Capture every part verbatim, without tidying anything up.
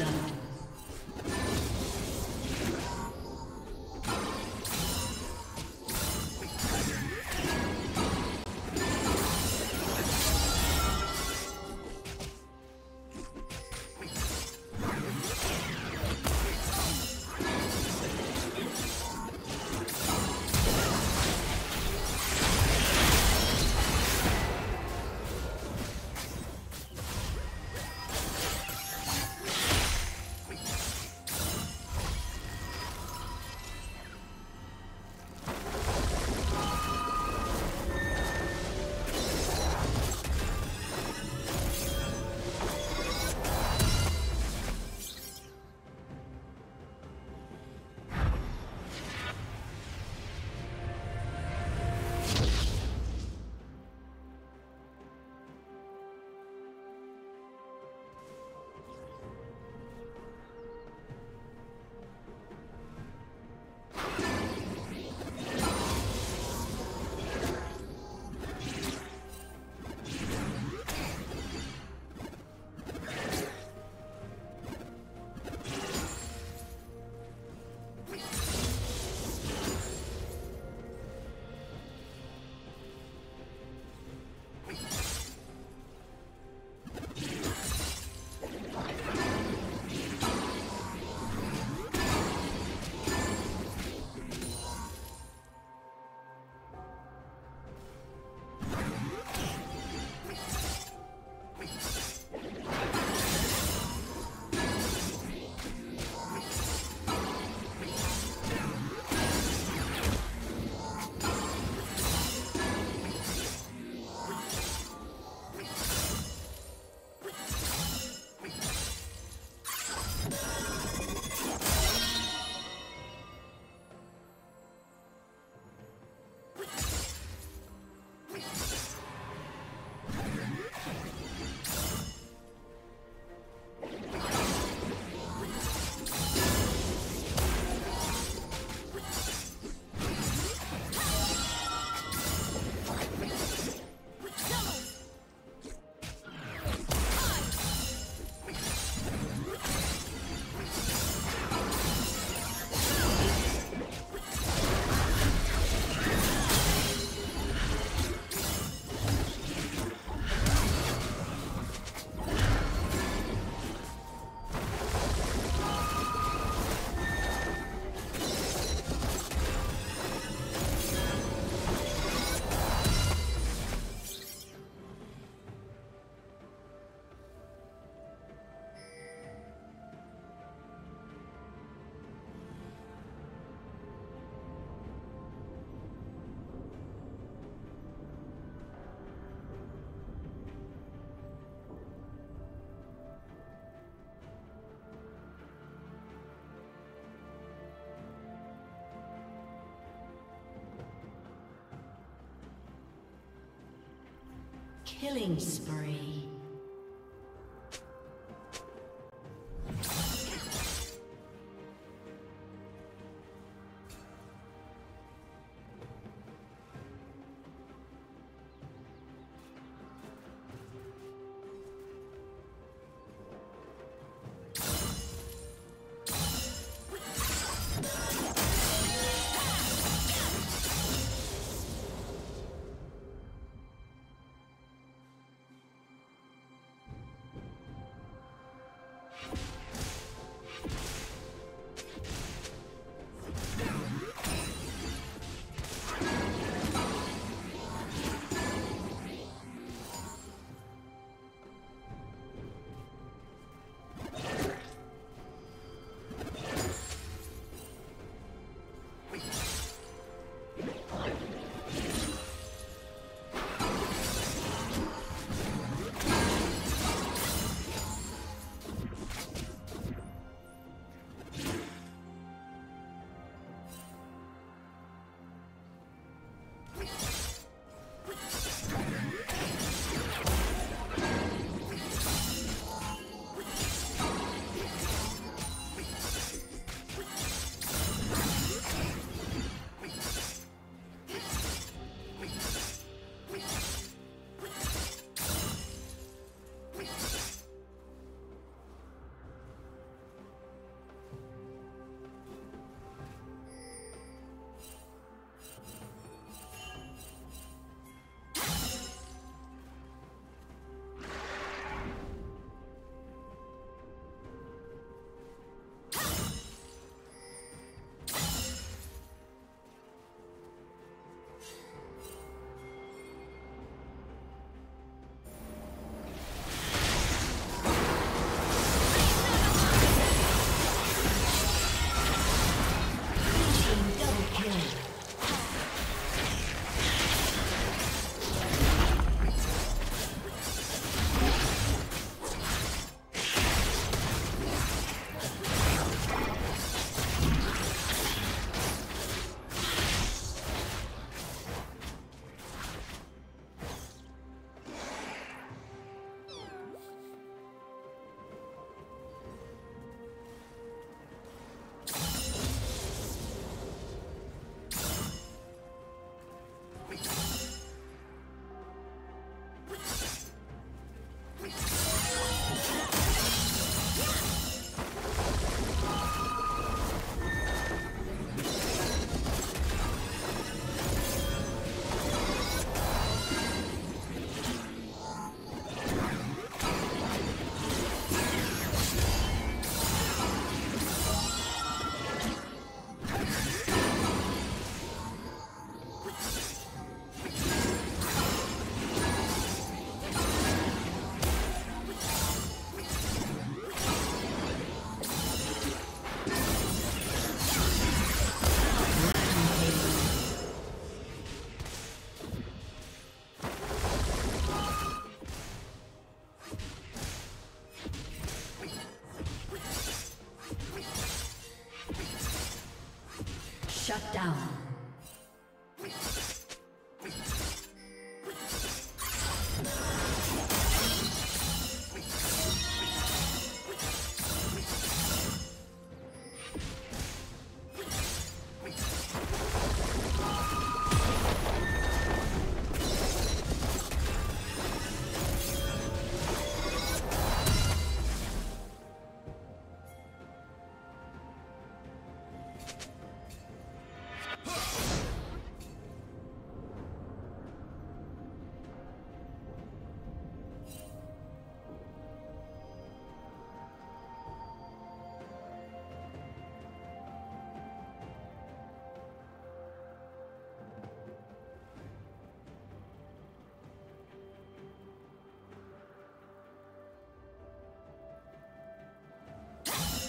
blood. Killing spree. Shut down.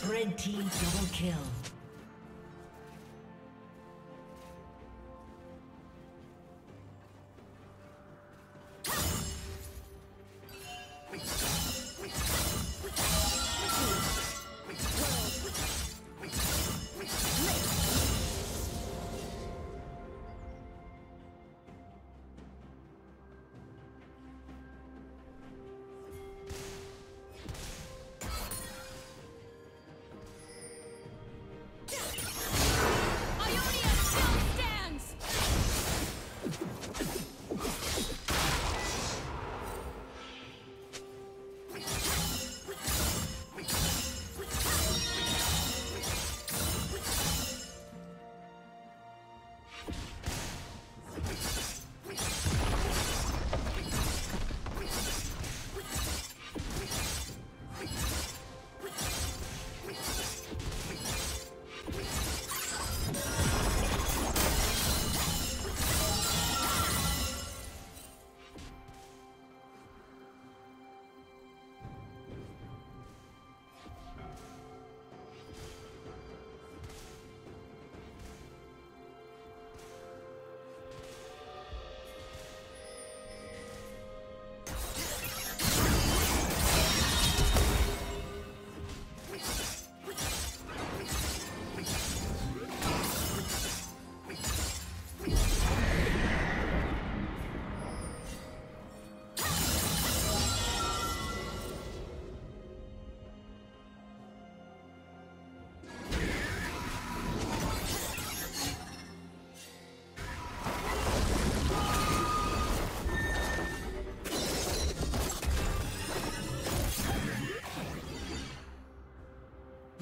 Red team double kill.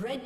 Red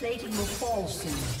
Plating will fall soon.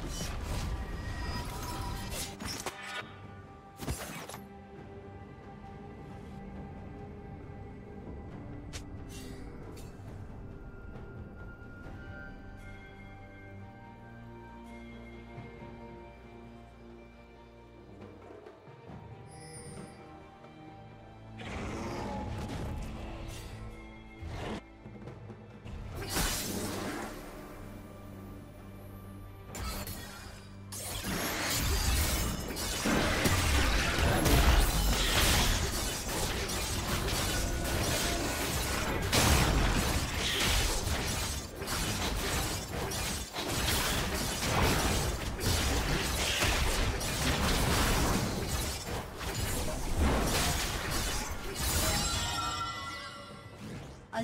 A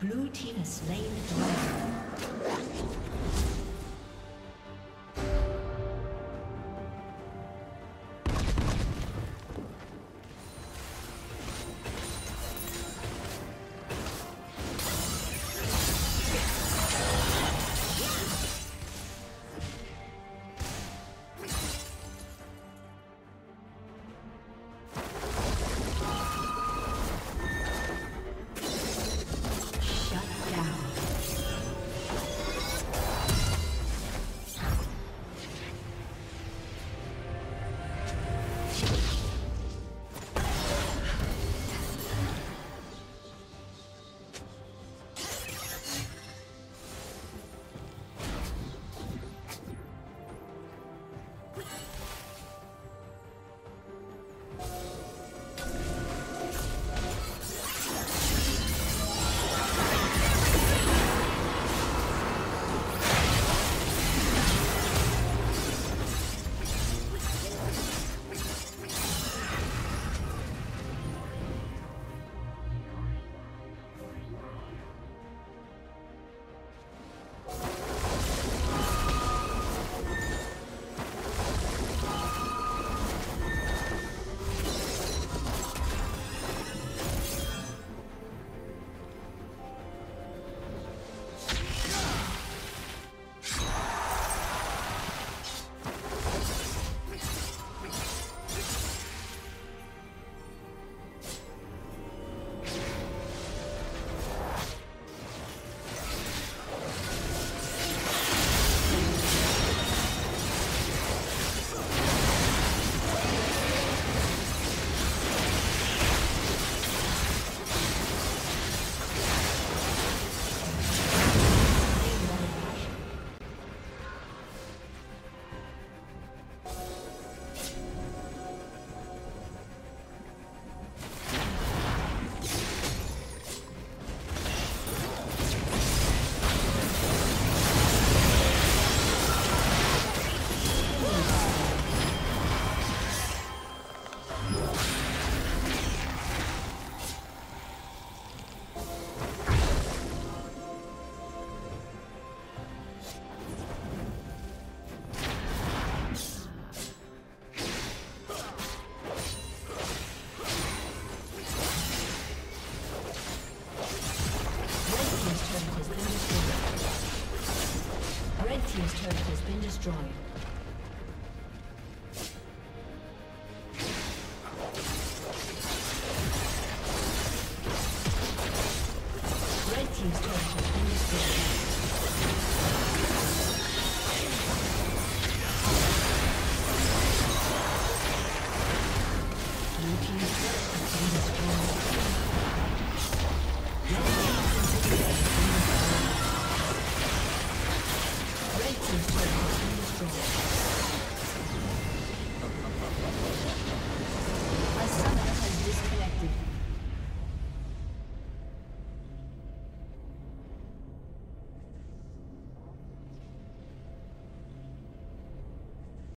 Blue team has slain the dragon. destroyed. Red team's turret has been destroyed. Blue team's turret has been destroyed. Red team's turret has been destroyed. Red team's turret has been destroyed.